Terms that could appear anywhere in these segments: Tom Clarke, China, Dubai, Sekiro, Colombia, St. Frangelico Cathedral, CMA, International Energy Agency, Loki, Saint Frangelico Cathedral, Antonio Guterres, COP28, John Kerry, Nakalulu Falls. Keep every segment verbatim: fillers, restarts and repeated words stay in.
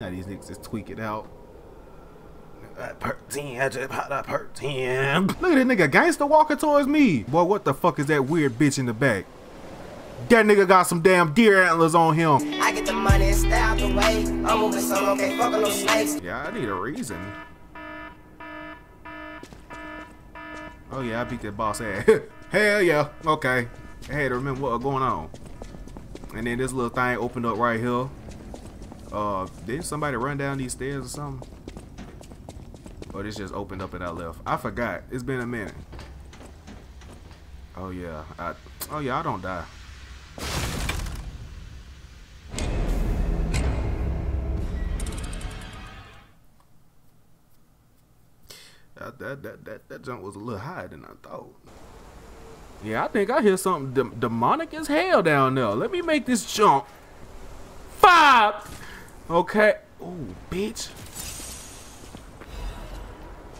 Now these niggas just tweak it out. That perk ten, I just popped that perk ten. Look at that nigga gangster walking towards me. Boy, what the fuck is that weird bitch in the back? That nigga got some damn deer antlers on him. I get the money and stay out the way. I'm moving solo, can't fuck with no snakes. Yeah, I need a reason. Oh yeah, I beat that boss ass. Hell yeah, okay. I had to remember what was going on. And then this little thing opened up right here. Uh, did somebody run down these stairs or something? Oh, this just opened up and I left. I forgot. It's been a minute. Oh yeah. I, oh yeah, I don't die. That that that that, that jump was a little higher than I thought. Yeah, I think I hear something de demonic as hell down there. Let me make this jump. Five. Okay. Oh, bitch.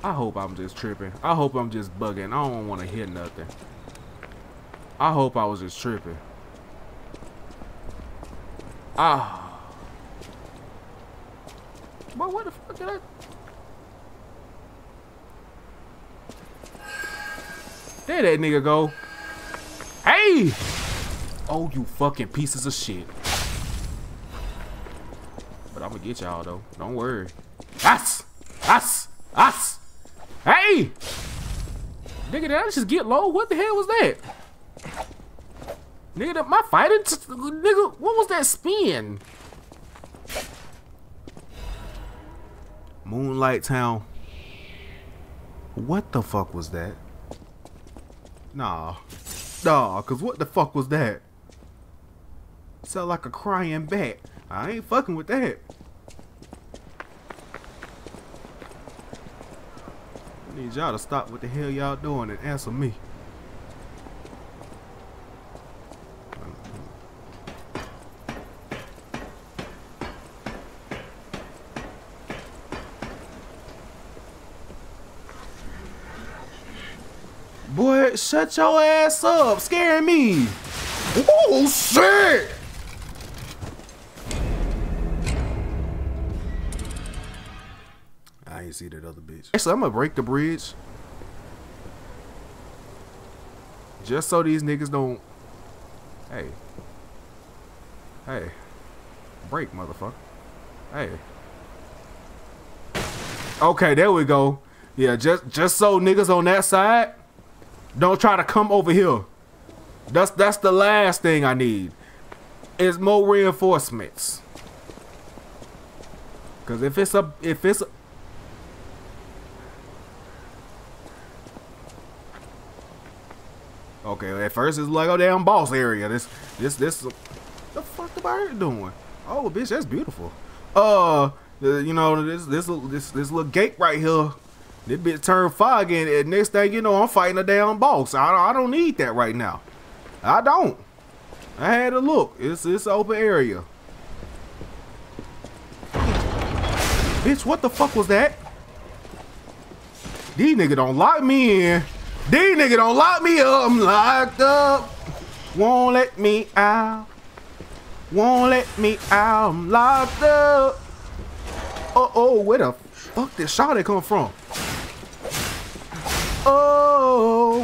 I hope I'm just tripping. I hope I'm just bugging. I don't want to hear nothing. I hope I was just tripping. Ah. Boy, what the fuck did I? There that nigga go. Hey! Oh, you fucking pieces of shit. But I'm gonna get y'all though. Don't worry. Us! Us! Us! Hey! Nigga, did I just get low? What the hell was that? Nigga, my fighting... Nigga, what was that spin? Moonlight Town. What the fuck was that? Nah. Nah, cause what the fuck was that? Sound like a crying bat. I ain't fucking with that. I need y'all to stop what the hell y'all doing and answer me. Boy, shut your ass up, scaring me. Oh shit! I ain't see that other bitch. Actually, I'm gonna break the bridge, just so these niggas don't. Hey, hey, break, motherfucker. Hey. Okay, there we go. Yeah, just just so niggas on that side don't try to come over here. That's that's the last thing I need. Is more reinforcements. Cause if it's a if it's a, okay, at first it's like a damn boss area. This this this what the fuck the bird doing? Oh bitch, that's beautiful. Uh, you know this this this this little gate right here. This bitch turned fog and, and next thing you know, I'm fighting a damn boss. I, I don't need that right now. I don't. I had to look. It's it's an open area. Bitch, what the fuck was that? These niggas don't lock me in. These niggas don't lock me up. I'm locked up. Won't let me out. Won't let me out. I'm locked up. Uh oh, where the fuck did shawty come from? Oh,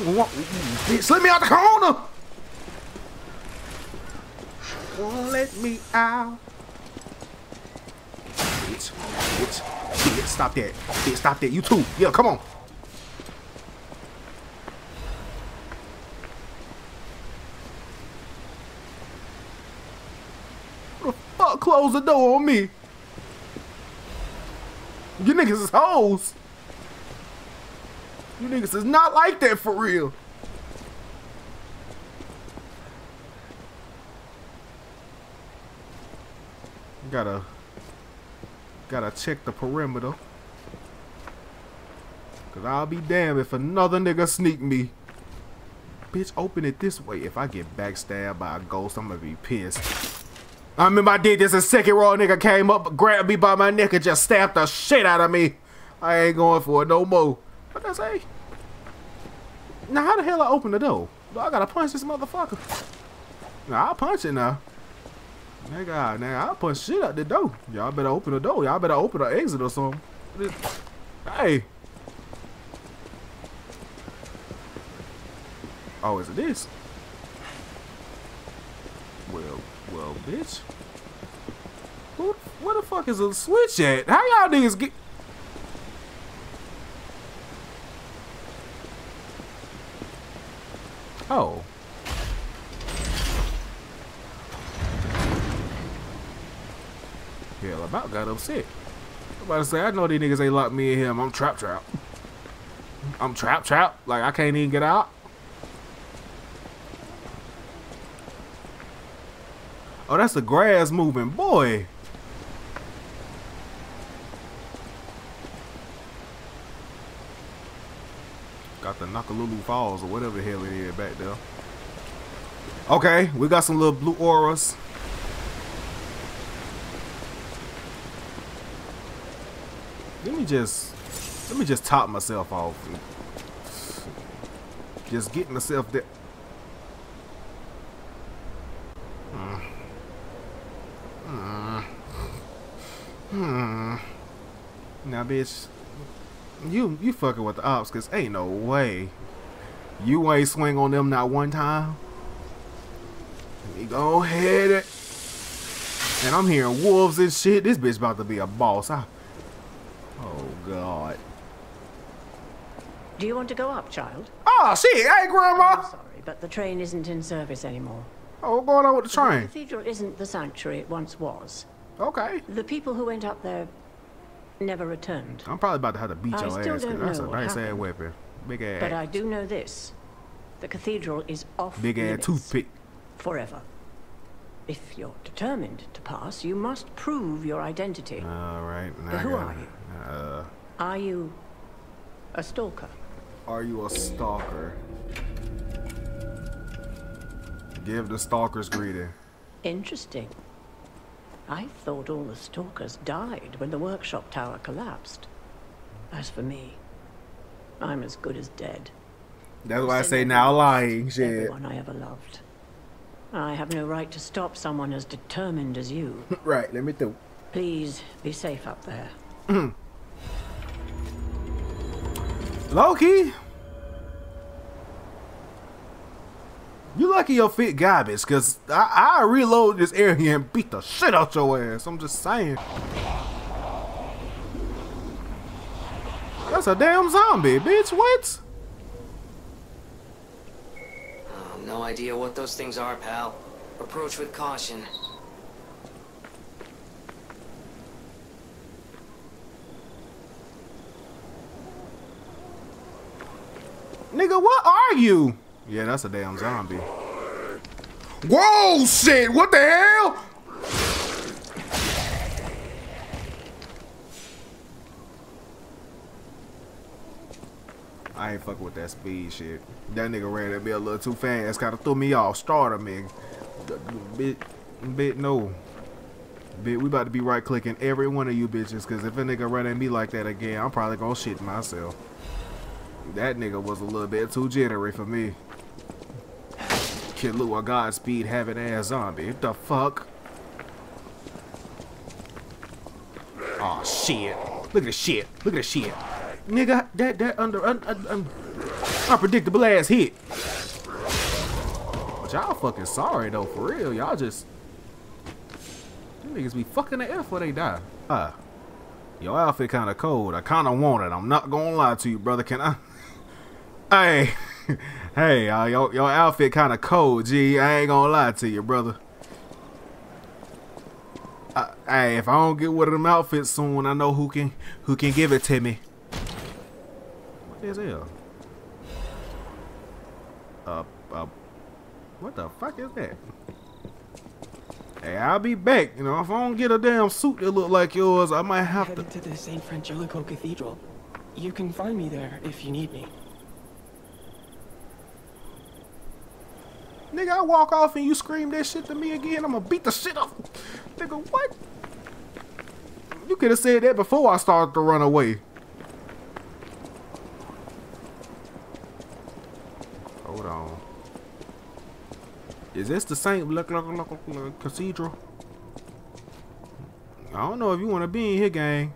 bitch, slip me out the corner. Won't let me out. Bitch, bitch, bitch, stop that. Bitch, stop that. You too. Yeah, come on. What the fuck closed the door on me? You niggas is hoes. You niggas is not like that for real. Gotta, gotta check the perimeter. Cause I'll be damned if another nigga sneak me. Bitch, open it this way. If I get backstabbed by a ghost, I'm gonna be pissed. I remember I did this and Sekiro nigga came up, grabbed me by my neck and just stabbed the shit out of me. I ain't going for it no more. What did I say? Now how the hell I open the door? I gotta punch this motherfucker. Now I'll punch it now. Nigga, nigga, I put shit out the door. Y'all better open the door. Y'all better open the exit or something. Hey. Oh, is it this? Well, well, bitch. Who, where the fuck is a switch at? How y'all niggas get? Oh. Hell, about got upset. I'm about to say, I know these niggas ain't locked me in here. I'm trap trap. I'm trap trap. Like, I can't even get out. Oh, that's the grass moving, boy. Got the Nakalulu Falls or whatever the hell it is back there. Okay, we got some little blue auras. Let me just let me just top myself off. Just get myself there. Mm. Mm. Hmm. Now, bitch. You you fucking with the ops, cause ain't no way you ain't swing on them not one time. Let me go ahead it. And I'm hearing wolves and shit. This bitch about to be a boss. I, oh God. Do you want to go up, child? Oh shit! Hey, Grandma. I'm sorry, but the train isn't in service anymore. Oh, what's going on with the train? The cathedral isn't the sanctuary it once was. Okay. The people who went up there never returned. I'm probably about to have to beat your ass, because that's a nice ass weapon. Big ass. But I do know this. The cathedral is off limits. Big ass toothpick. Forever. If you're determined to pass, you must prove your identity. Alright. But who are you? Uh, are you a stalker? Are you a stalker? Give the stalker's greeting. Interesting. I thought all the stalkers died when the workshop tower collapsed. As for me, I'm as good as dead. That's why I say now lying shit. Everyone I ever loved. I have no right to stop someone as determined as you. Right, let me do. Please be safe up there. Loki, you lucky your fit garbage, cause I, I reload this area and beat the shit out your ass. I'm just saying. That's a damn zombie, bitch. What? Oh, no idea what those things are, pal. Approach with caution. Nigga, what are you? Yeah, that's a damn zombie. Whoa, shit! What the hell? I ain't fucking with that speed shit. That nigga ran that bit a little too fast. Kind of threw me off. Starter, man. Bit, bit, no. Bit, we about to be right-clicking every one of you bitches, because if a nigga run at me like that again, I'm probably gonna shit myself. That nigga was a little bit too jittery for me. Kid Lou, a Godspeed having ass zombie. What the fuck? Aw, oh, shit. Look at the shit. Look at the shit. Nigga, that, that under, un, un, un, unpredictable ass hit. But y'all fucking sorry, though, for real. Y'all just. Them niggas be fucking the F when they die. Huh. Your outfit kind of cold. I kind of want it. I'm not going to lie to you, brother. Can I? Hey, hey, uh, your, your outfit kind of cold, G. I ain't gonna lie to you, brother. Uh, hey, if I don't get one of them outfits soon, I know who can who can give it to me. What is hell? Uh, uh, what the fuck is that? Hey, I'll be back. You know, if I don't get a damn suit that look like yours, I might have Headed to. to the Saint Frangelico Cathedral. You can find me there if you need me. Nigga, I walk off and you scream that shit to me again, I'm gonna beat the shit up. Nigga, what? You could have said that before I started to run away. Hold on. Is this the Saint Cathedral? I don't know if you want to be in here, gang.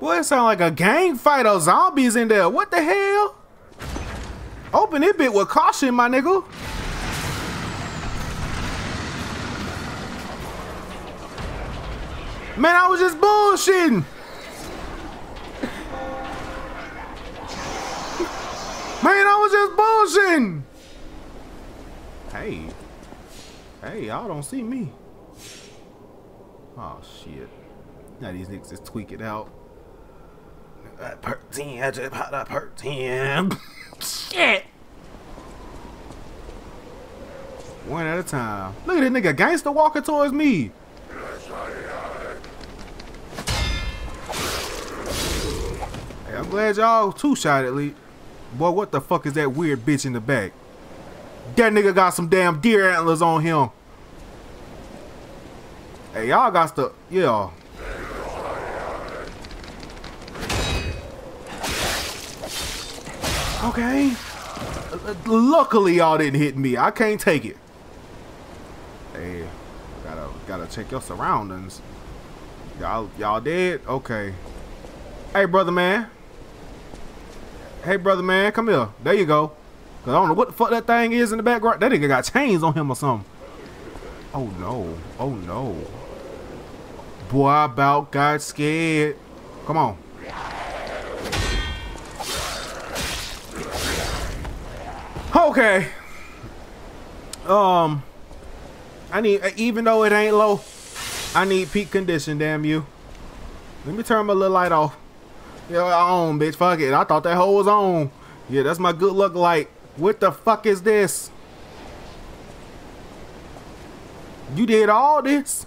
Boy, it sound like a gang fight of zombies in there. What the hell? Open it bit with caution, my nigga. Man, I was just bullshitting. Man, I was just bullshitting. Hey. Hey, y'all don't see me. Oh, shit. Now these niggas just tweak it out. That perk ten, I just popped that perk ten. Shit. One at a time. Look at this nigga gangster walking towards me. Hey, I'm glad y'all two-shot at least. Boy, what the fuck is that weird bitch in the back? That nigga got some damn deer antlers on him. Hey, y'all got the, yeah. Okay. Luckily, y'all didn't hit me. I can't take it. Hey, gotta gotta check your surroundings. Y'all y'all dead? Okay. Hey, brother man. Hey, brother man, come here. There you go. Cause I don't know what the fuck that thing is in the background. That nigga got chains on him or something. Oh no. Oh no. Boy, I about got scared. Come on. Okay. Um, I need, even though it ain't low, I need peak condition, damn you. Let me turn my little light off. Yeah, on, bitch, fuck it. I thought that hole was on. Yeah, that's my good luck light. What the fuck is this? You did all this?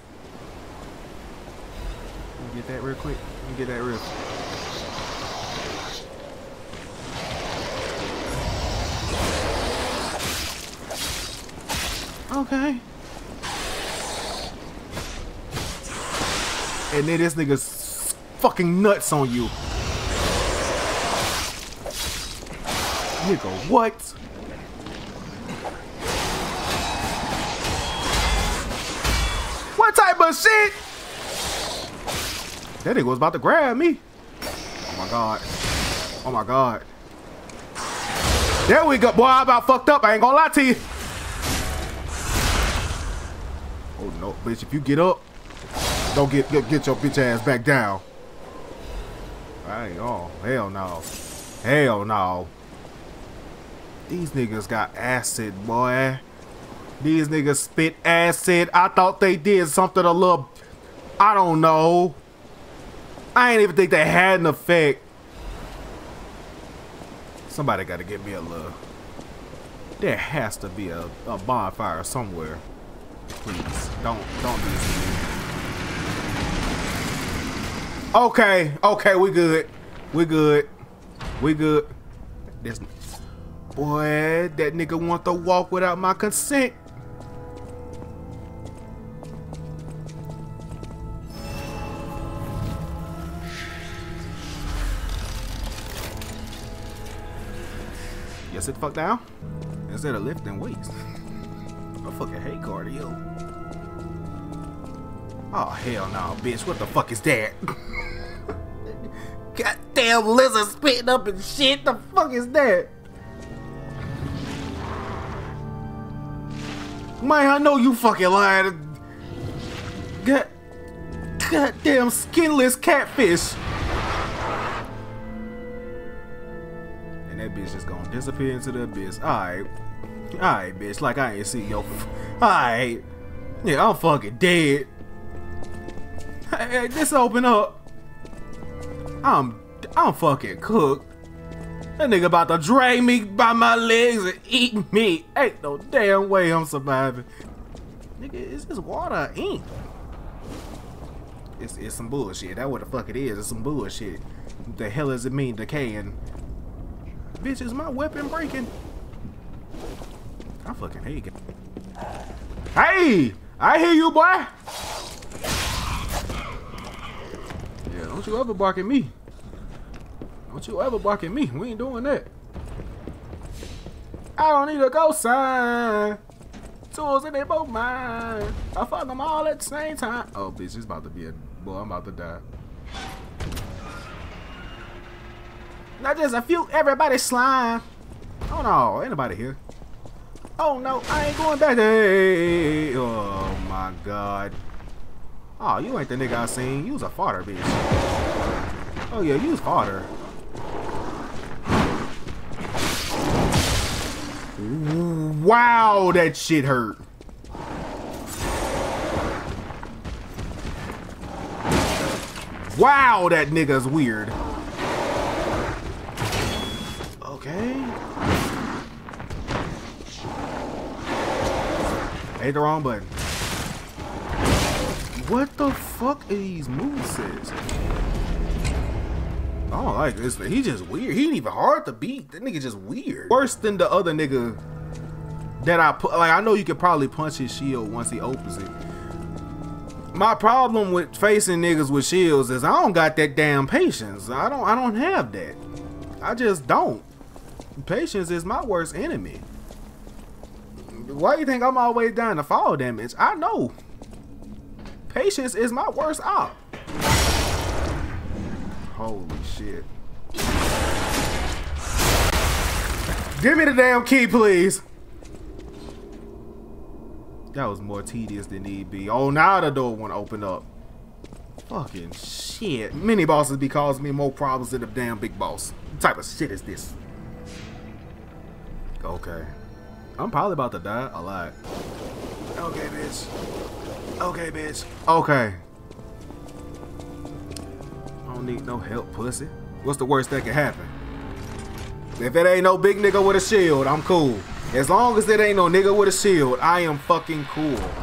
Let me get that real quick. Let me get that real quick. Okay. And then this nigga's fucking nuts on you. Nigga, what? What type of shit? That nigga was about to grab me. Oh my god. Oh my god. There we go. Boy, I about fucked up. I ain't gonna lie to you. Oh no, bitch, if you get up, don't get get, get your bitch ass back down. I ain't all. Hell no. Hell no. These niggas got acid, boy. These niggas spit acid. I thought they did something a little, I don't know. I ain't even think they had an effect. Somebody gotta get me a little. There has to be a, a bonfire somewhere. Please, don't, don't do this to me. Okay, okay, we good. We good. We good. This, boy, that nigga want to walk without my consent. Yes, it fuck down. Instead of lifting weights. I fucking hate cardio. Oh hell no, bitch! What the fuck is that? Goddamn lizard spitting up and shit. The fuck is that? Man, I know you fucking lying. God, goddamn skinless catfish. And that bitch is gonna disappear into the abyss. All right. Alright, bitch, like I ain't see your. Alright. Yeah, I'm fucking dead. Hey, this open up. I'm I'm fucking cooked. That nigga about to drag me by my legs and eat me. Ain't no damn way I'm surviving. Nigga, is this water or ink? It's, it's some bullshit. That what the fuck it is. It's some bullshit. The hell does it mean decaying? Bitch, is my weapon breaking? I fucking hate it. Hey! I hear you, boy! Yeah, don't you ever bark at me. Don't you ever bark at me. We ain't doing that. I don't need a ghost sign. Tools in they both mine. I fuck them all at the same time. Oh, bitch, it's about to be a... Boy, I'm about to die. Not just a few, everybody slime. Oh, no. Ain't nobody here. Oh, no. I ain't going back there. Oh, my God. Oh, you ain't the nigga I seen. You was a farter, bitch. Oh, yeah, you was farter. Wow, that shit hurt. Wow, that nigga's weird. Okay. Ain't the wrong button. What the fuck are these movesets? I don't like this, but he just weird. He ain't even hard to beat. That nigga just weird. Worse than the other nigga that I put. Like, I know you could probably punch his shield once he opens it. My problem with facing niggas with shields is I don't got that damn patience. I don't. I don't have that. I just don't. Patience is my worst enemy. Why you think I'm always dying to fall damage? I know. Patience is my worst op. Holy shit. Give me the damn key, please. That was more tedious than need be. Oh, now the door won't open up. Fucking shit. Mini bosses be causing me more problems than the damn big boss. What type of shit is this? Okay. I'm probably about to die a lot. Okay, bitch. Okay, bitch. Okay. I don't need no help, pussy. What's the worst that can happen? If it ain't no big nigga with a shield, I'm cool. As long as it ain't no nigga with a shield, I am fucking cool.